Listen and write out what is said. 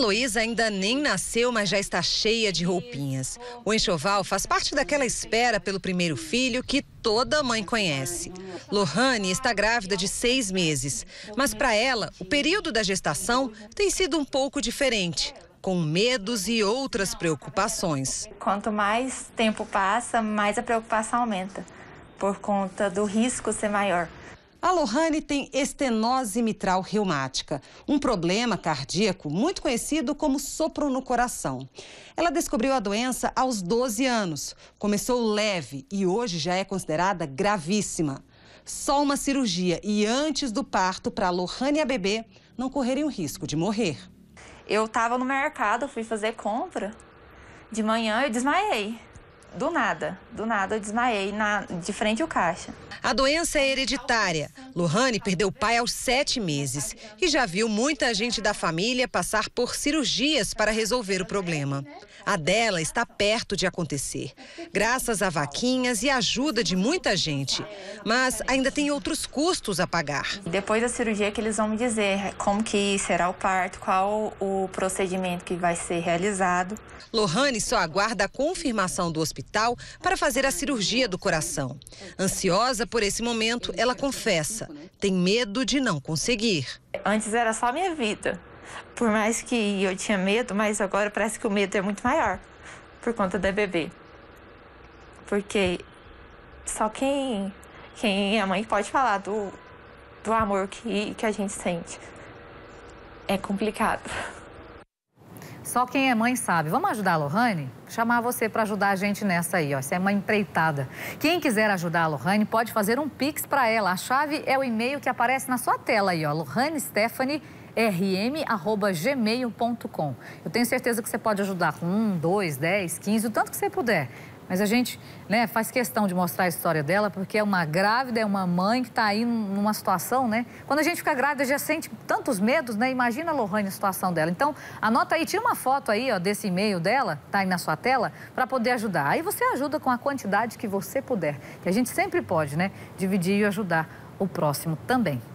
Luísa ainda nem nasceu, mas já está cheia de roupinhas. O enxoval faz parte daquela espera pelo primeiro filho que toda mãe conhece. Lohane está grávida de 6 meses, mas para ela o período da gestação tem sido um pouco diferente, com medos e outras preocupações. Quanto mais tempo passa, mais a preocupação aumenta, por conta do risco ser maior. A Lohane tem estenose mitral reumática, um problema cardíaco muito conhecido como sopro no coração. Ela descobriu a doença aos 12 anos, começou leve e hoje já é considerada gravíssima. Só uma cirurgia e antes do parto para Lohane e a bebê não correrem o risco de morrer. Eu estava no mercado, fui fazer compra, de manhã eu desmaiei. Do nada eu desmaiei de frente ao caixa. A doença é hereditária. Lohane perdeu o pai aos 7 meses e já viu muita gente da família passar por cirurgias para resolver o problema. A dela está perto de acontecer, graças a vaquinhas e ajuda de muita gente. Mas ainda tem outros custos a pagar. Depois da cirurgia que eles vão me dizer como que será o parto, qual o procedimento que vai ser realizado. Lohane só aguarda a confirmação do hospital para fazer a cirurgia do coração. Ansiosa por esse momento, ela confessa, tem medo de não conseguir. Antes era só minha vida, por mais que eu tinha medo, mas agora parece que o medo é muito maior, por conta da bebê. Porque só quem é mãe pode falar do amor que a gente sente. É complicado. Só quem é mãe sabe. Vamos ajudar a Lohane? Chamar você para ajudar a gente nessa aí, ó. Essa é uma empreitada. Quem quiser ajudar a Lohane pode fazer um pix para ela. A chave é o e-mail que aparece na sua tela aí, ó. Lohane Stephanie rm@gmail.com. Eu tenho certeza que você pode ajudar com 1, 2, 10, 15, o tanto que você puder. Mas a gente, né, faz questão de mostrar a história dela, porque é uma grávida, é uma mãe que está aí numa situação, né? Quando a gente fica grávida, já sente tantos medos, né? Imagina a Lohane a situação dela. Então, anota aí, tira uma foto aí, ó, desse e-mail dela, tá aí na sua tela, para poder ajudar. Aí você ajuda com a quantidade que você puder, que a gente sempre pode, né? Dividir e ajudar o próximo também.